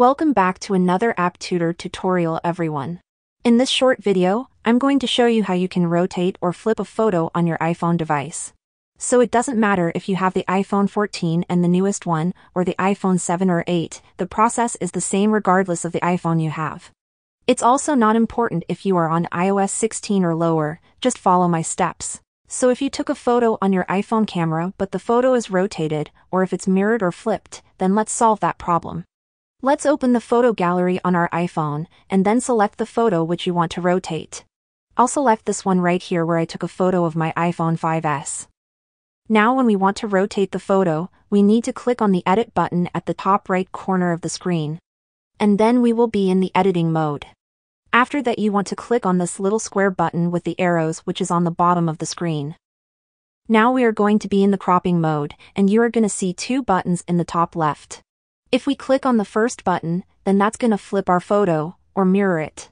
Welcome back to another App Tutor tutorial, everyone. In this short video, I'm going to show you how you can rotate or flip a photo on your iPhone device. So it doesn't matter if you have the iPhone 14 and the newest one, or the iPhone 7 or 8, the process is the same regardless of the iPhone you have. It's also not important if you are on iOS 16 or lower, just follow my steps. So if you took a photo on your iPhone camera but the photo is rotated, or if it's mirrored or flipped, then let's solve that problem. Let's open the photo gallery on our iPhone, and then select the photo which you want to rotate. I'll select this one right here where I took a photo of my iPhone 5S. Now when we want to rotate the photo, we need to click on the edit button at the top right corner of the screen. And then we will be in the editing mode. After that you want to click on this little square button with the arrows which is on the bottom of the screen. Now we are going to be in the cropping mode, and you are going to see two buttons in the top left. If we click on the first button, then that's going to flip our photo, or mirror it.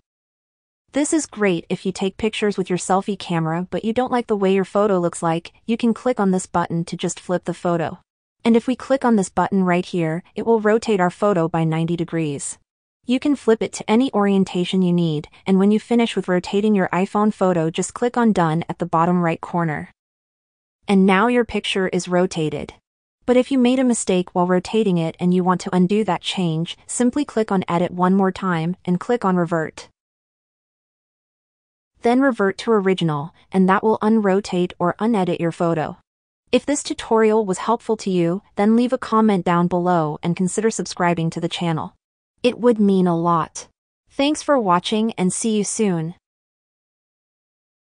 This is great if you take pictures with your selfie camera but you don't like the way your photo looks like, you can click on this button to just flip the photo. And if we click on this button right here, it will rotate our photo by 90 degrees. You can flip it to any orientation you need, and when you finish with rotating your iPhone photo just click on Done at the bottom right corner. And now your picture is rotated. But if you made a mistake while rotating it and you want to undo that change, simply click on Edit one more time and click on Revert. Then revert to original, and that will unrotate or unedit your photo. If this tutorial was helpful to you, then leave a comment down below and consider subscribing to the channel. It would mean a lot. Thanks for watching and see you soon.